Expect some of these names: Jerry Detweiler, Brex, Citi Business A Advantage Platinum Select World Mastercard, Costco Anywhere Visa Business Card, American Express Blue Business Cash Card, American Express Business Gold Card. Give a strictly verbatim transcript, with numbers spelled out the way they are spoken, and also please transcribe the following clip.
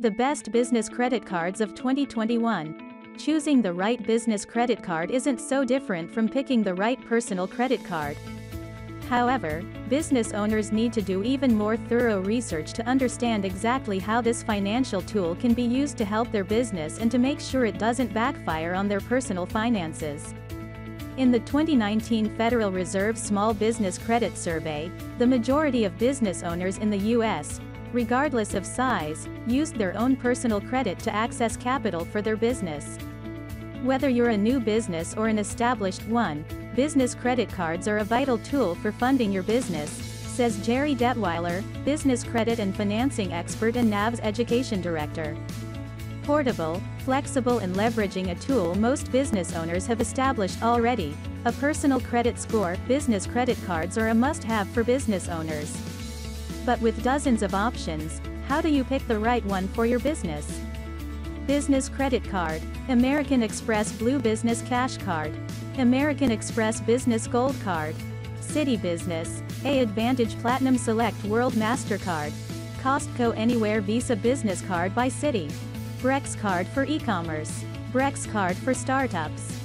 The best business credit cards of twenty twenty-one. Choosing the right business credit card isn't so different from picking the right personal credit card. However, business owners need to do even more thorough research to understand exactly how this financial tool can be used to help their business and to make sure it doesn't backfire on their personal finances. In the twenty nineteen Federal Reserve Small Business Credit Survey, the majority of business owners in the U S, regardless of size, used their own personal credit to access capital for their business. Whether you're a new business or an established one, business credit cards are a vital tool for funding your business, says Jerry Detweiler, business credit and financing expert and N A V's education director. Portable, flexible and leveraging a tool most business owners have established already, a personal credit score, business credit cards are a must-have for business owners. But with dozens of options, how do you pick the right one for your business? Business Credit Card, American Express Blue Business Cash Card, American Express Business Gold Card, Citi Business A Advantage Platinum Select World Mastercard, Costco Anywhere Visa Business Card by Citi, Brex Card for e-commerce, Brex Card for startups.